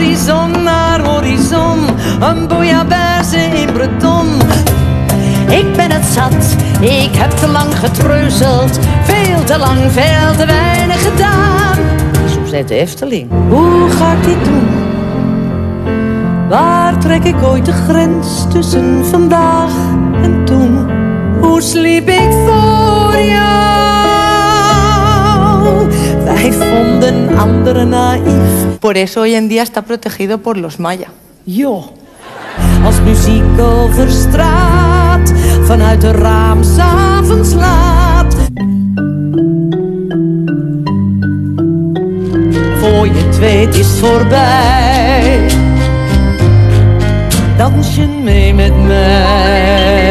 horizon naar horizon, een bouillabaisse in Breton. Ik ben het zat, ik heb te lang getreuzeld, veel te lang, veel te weinig gedaan. Zo zei de Efteling. Hoe ga ik dit doen? Waar trek ik ooit de grens tussen vandaag en toen? Hoe sliep ik voor jou? Wij vonden anderen naïef. Por eso hoy en día está protegido por los maya. Jo. Als muziek over straat, vanuit de raam s'avonds laat. Voor je het weet is voorbij. Dans je mee met mij.